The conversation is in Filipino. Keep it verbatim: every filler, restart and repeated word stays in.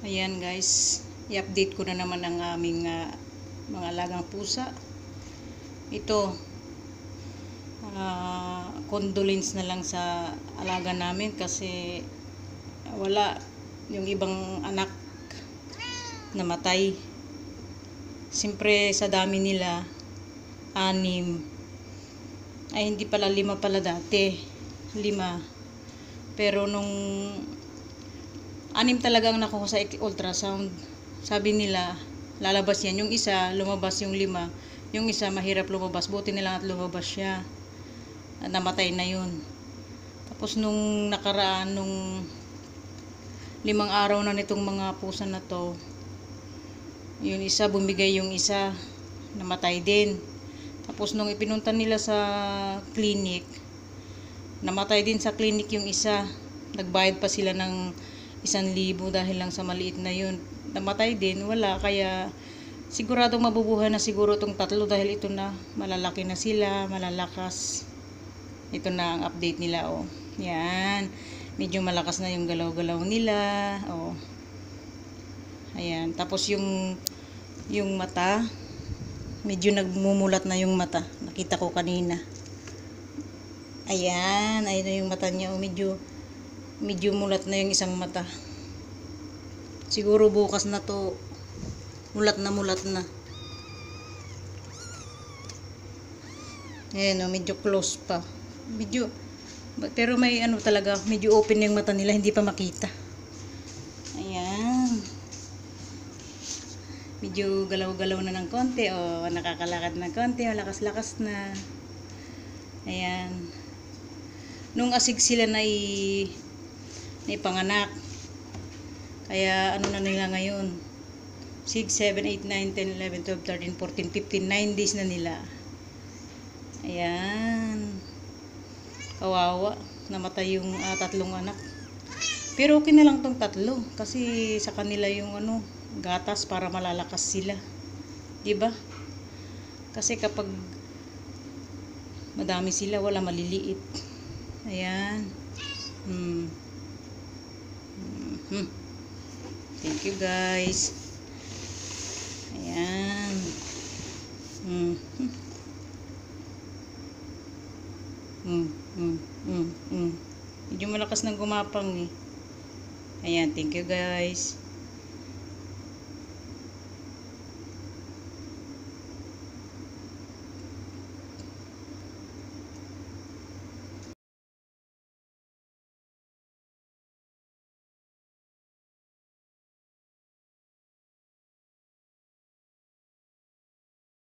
Ayan guys, i-update ko na naman ang aming uh, mga alagang pusa. Ito, uh, condolence na lang sa alaga namin kasi wala yung ibang anak namatay. Siyempre sa dami nila, anim. Ay hindi pala, lima pala dati. Lima. Pero nung anim talagang nakuha sa ultrasound. Sabi nila, lalabas yan. Yung isa, lumabas yung lima. Yung isa, mahirap lumabas. Buti nilang at lumabas siya. Namatay na yun. Tapos nung nakaraan, nung limang araw na nitong mga pusa na to, yung isa, bumigay yung isa. Namatay din. Tapos nung ipinunta nila sa clinic, namatay din sa clinic yung isa. Nagbayad pa sila ng isang libo dahil lang sa maliit na yun. Namatay din, wala. Kaya siguradong mabubuhay na siguro itong tatlo dahil ito na, malalaki na sila, malalakas. Ito na ang update nila, oh. Yan, medyo malakas na yung galaw-galaw nila, oh. Ayan, tapos yung yung mata, medyo nagmumulat na yung mata, nakita ko kanina. Ayan, ayun na yung mata niya, oh. medyo medyo mulat na yung isang mata. Siguro bukas na to, mulat na mulat na. Ayan o, medyo close pa, medyo, pero may ano talaga, medyo open yung mata nila, hindi pa makita. Ayan, medyo galaw-galaw na ng konti, o nakakalakad na konti, o lakas-lakas na. Ayan, nung asig sila na i na ipanganak. Kaya ano na nila ngayon? six, seven, eight, nine, ten, eleven, twelve, thirteen, fourteen, fifteen, nine days na nila. Ayan. Kawawa. Namatay yung uh, tatlong anak. Pero okay na lang tong tatlo. Kasi sa kanila yung ano, gatas para malalakas sila. Diba? Kasi kapag madami sila, wala maliliit. Ayan. Hmm. Hmm. Thank you guys. Ayan. Hmm. Hmm. Hmm. Hmm. Medyo malakas ng gumapang eh. Ayan. Thank you guys.